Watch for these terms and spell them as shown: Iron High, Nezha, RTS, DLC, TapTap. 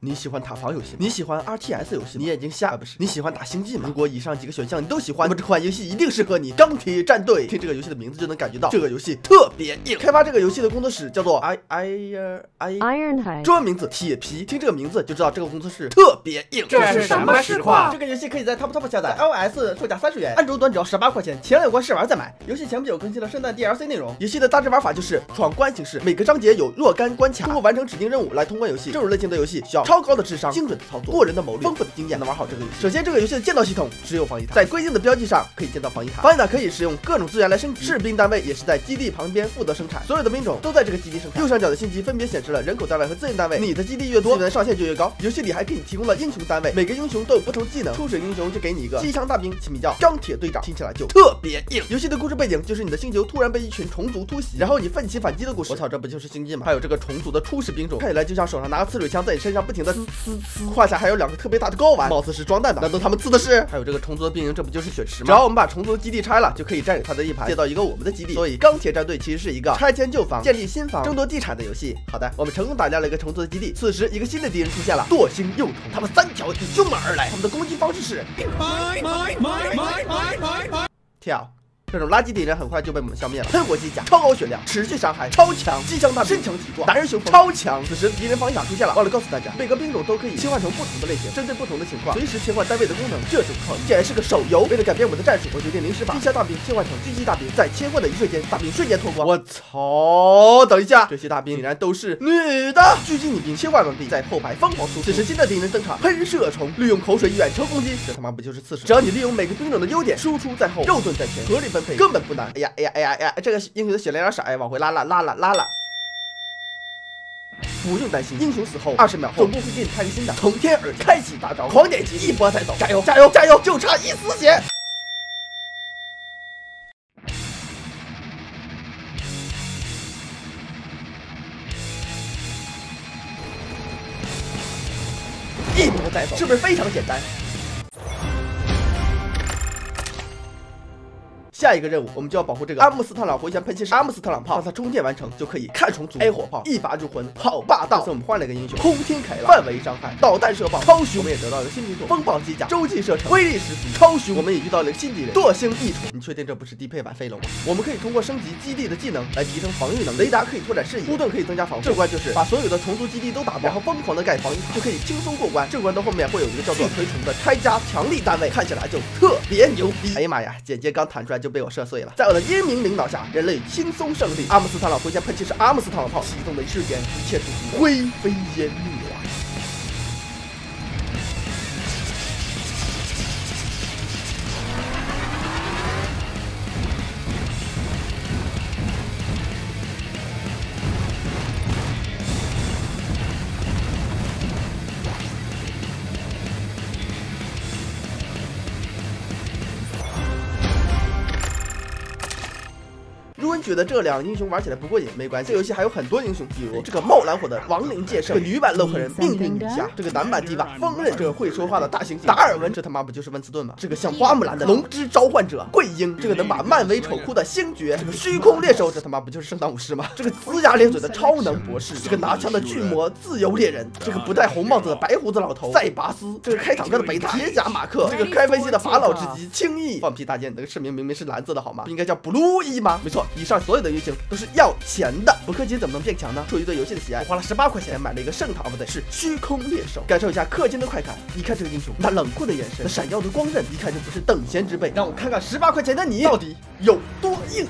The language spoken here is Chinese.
你喜欢塔防游戏吗？你喜欢 RTS 游戏吗？你眼睛瞎不是？你喜欢打星际吗？如果以上几个选项你都喜欢，那么这款游戏一定适合你。钢铁战队，听这个游戏的名字就能感觉到这个游戏特别硬。开发这个游戏的工作室叫做 Iron High， 中文名字铁皮。听这个名字就知道这个工作室特别硬。这是什么实况？这个游戏可以在 TapTap 下载 ，iOS 售价30元，安卓端只要18块钱。前两关试玩再买。游戏前不久更新了圣诞 DLC 内容。游戏的大致玩法就是闯关形式，每个章节有若干关卡，通过完成指定任务来通关游戏。这种类型的游戏需要 超高的智商、精准的操作、过人的谋略、丰富的经验，能玩好这个游戏。首先，这个游戏的建造系统只有防御塔，在规定的标记上可以建造防御塔。防御塔可以使用各种资源来升级，士兵单位也是在基地旁边负责生产，所有的兵种都在这个基地生产。右上角的信息分别显示了人口单位和资源单位，你的基地越多，资源上限就越高。游戏里还给你提供了英雄单位，每个英雄都有不同技能，抽水英雄就给你一个机枪大兵，其名叫钢铁队长，听起来就特别硬。游戏的故事背景就是你的星球突然被一群虫族突袭，然后你奋起反击的故事。我操，这不就是星际吗？还有这个虫族的初始兵种，看起来就像手上拿个刺水枪在你身上不停 胯下还有两个特别大的睾丸，貌似是装弹的，难道他们刺的是？还有这个虫族的兵营，这不就是血池吗？只要我们把虫族的基地拆了，就可以占领它的一盘，建造一个我们的基地。所以钢铁战队其实是一个拆迁旧房、建立新房、争夺地产的游戏。好的，我们成功打掉了一个虫族的基地。此时，一个新的敌人出现了——惰性幼虫，他们三条挺凶猛而来，他们的攻击方式是跳。 这种垃圾敌人很快就被我们消灭了。喷火机甲，超高血量，持续伤害，超强，机枪大兵，身强体壮，男人雄风，超强。此时敌人方向出现了，忘了告诉大家，每个兵种都可以切换成不同的类型，针对不同的情况，随时切换单位的功能。这种靠，竟然是个手游。为了改变我的战术，我决定临时把机枪大兵切换成狙击大兵，在切换的一瞬间，大兵瞬间脱光。我操！等一下，这些大兵竟然都是女的。狙击女兵切换完毕，在后排疯狂输出。此时新的敌人登场，喷射虫，利用口水远程攻击，这他妈不就是刺手？只要你利用每个兵种的优点，输出在后，肉盾在前，合理 根本不难。哎呀，这个英雄的血量有点少，哎，往回拉。不用担心，英雄死后20秒后，总部会给你开个新的。从天而开启大招，狂点击一波带走，加油加油加油，就差一丝血。 一波带走，是不是非常简单？ 下一个任务，我们就要保护这个阿姆斯特朗回旋喷气式阿姆斯特朗炮，让它充电完成就可以看虫族 A 火炮一发入魂，好霸道！所以我们换了一个英雄，轰天凯拉，范围伤害，导弹射爆，超虚。我们也得到一个新品种，风暴机甲，洲际射程，威力十足，超虚。我们也遇到了一个新敌人，惰性异虫。你确定这不是低配版飞龙吗？我们可以通过升级基地的技能来提升防御能力，雷达可以拓展视野，护盾可以增加防护。这关就是把所有的虫族基地都打爆，然后疯狂的盖防御塔，就可以轻松过关。这关的后面会有一个叫做巨锤虫的拆家强力单位，看起来就特别牛逼。哎呀妈呀，简介刚弹出来就 被我射碎了，在我的英明领导下，人类轻松胜利。阿姆斯特朗回旋喷气式阿姆斯特朗炮启动的一瞬间，一切虫灰飞烟灭。 如果你觉得这两个英雄玩起来不过瘾，没关系，这游戏还有很多英雄，比如这个冒蓝火的亡灵戒圣，这个女版洛克人命运女侠，这个男版迪瓦风刃，这个会说话的大猩猩达尔文，这他妈不就是温斯顿吗？这个像花木兰的龙之召唤者桂英，这个能把漫威丑哭的星爵，这个虚空猎手，这他妈不就是圣诞武士吗？这个龇牙咧嘴的超能博士，这个拿枪的巨魔自由猎人，这个不戴红帽子的白胡子老头塞拔斯，这个开坦克的北塔铁甲马克，这个开飞机的法老之击轻易放屁大姐，你那个市民明明是蓝色的好吗？不应该叫 blue 一吗？没错。 以上所有的英雄都是要钱的，不氪金怎么能变强呢？出于对游戏的喜爱，我花了18块钱买了一个圣塔，不对，是虚空猎手，感受一下氪金的快感。你看这个英雄，那冷酷的眼神，那闪耀的光刃，一看就不是等闲之辈。让我看看18块钱的你到底有多硬。